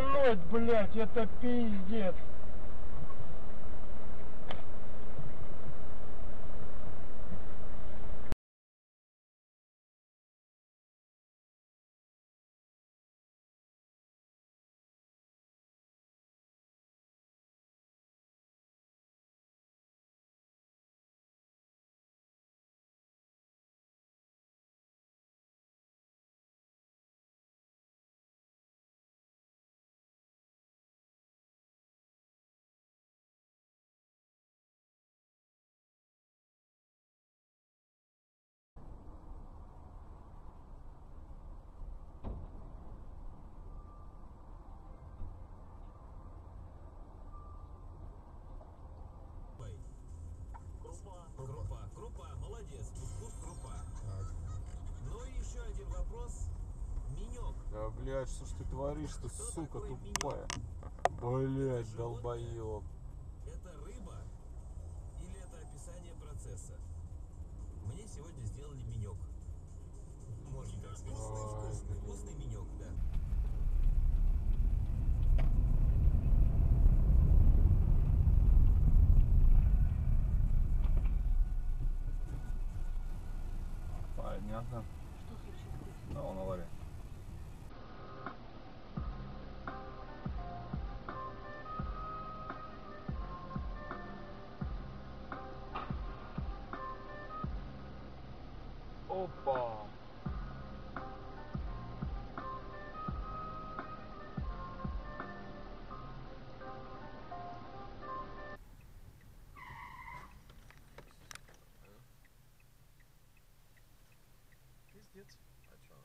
Самолет, блядь, это пиздец. Группа, молодец, курс группа. Ну и еще один вопрос. Минек. Да, блядь, что ж ты творишь, ты, сука, тупая. Блядь, долбоёб. Это рыба или это описание процесса? Мне сегодня сделали минек. Можно так сказать. Вкусный, вкусный минек, да. Понятно. Что случилось? Да, он авария. Опа! Пиздец. А чё?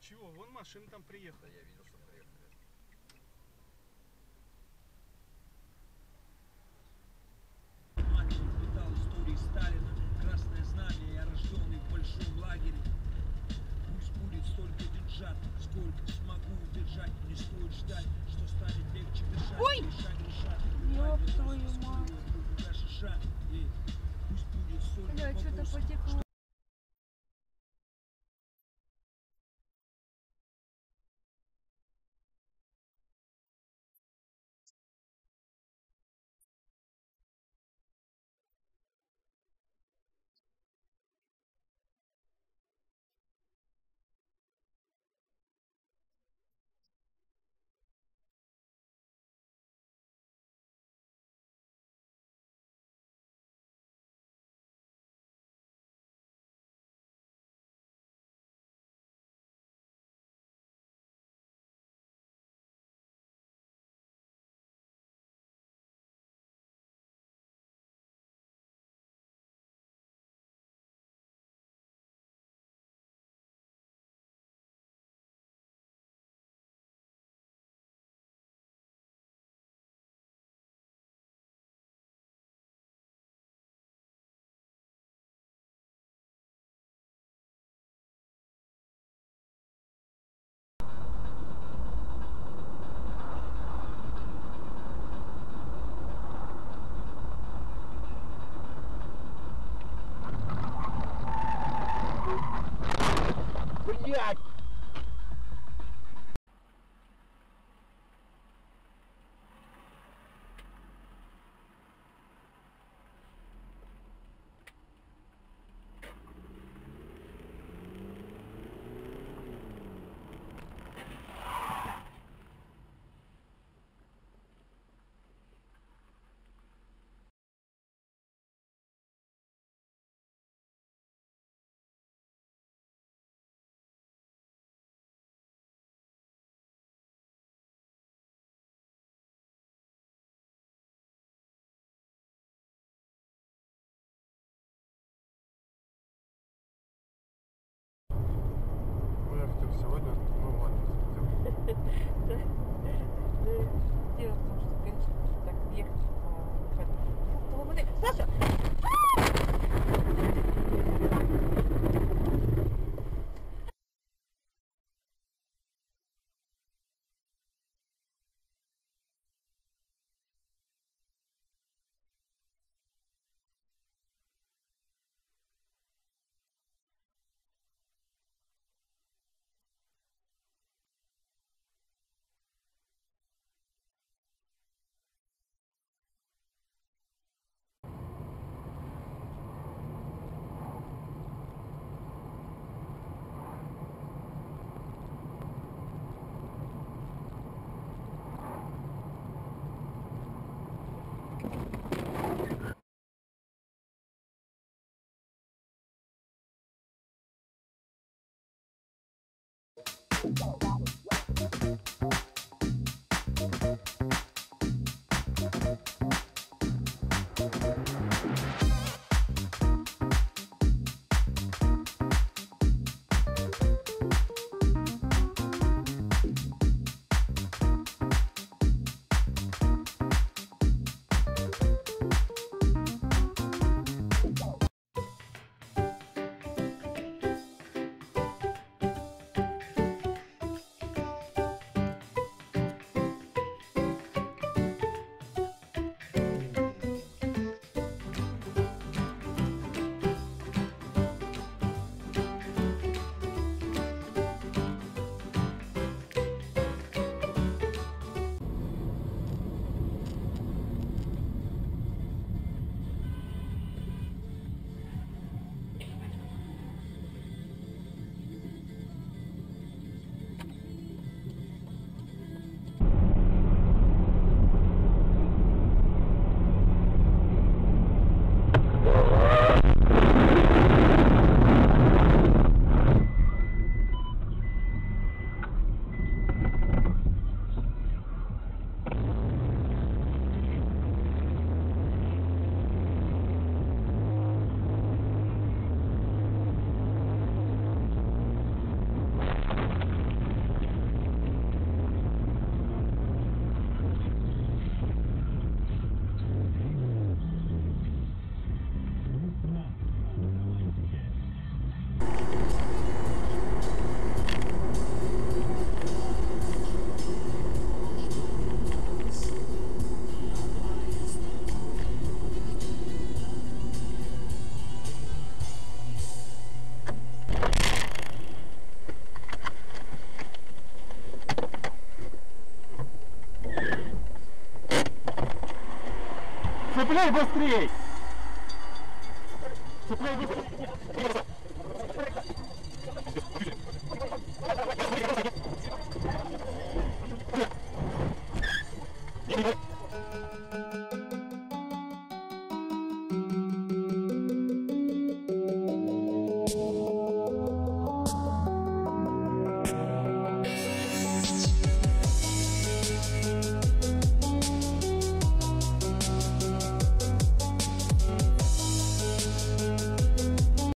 Чего? Вон машина там приехала. Да, я видел, что приехали. Мальчик витал истории Сталина, красное знамя, я рожденный в большом лагере. Пусть будет столько держат, сколько смогу удержать. Не стоит ждать, что станет легче дышать. Ой! Ёб твою мать. Бля, что-то потекло. Блядь! Сегодня, ну ладно, да, дело в том, что, конечно, так ехать, Саша! Цепляй быстрей! Цепляй быстрей!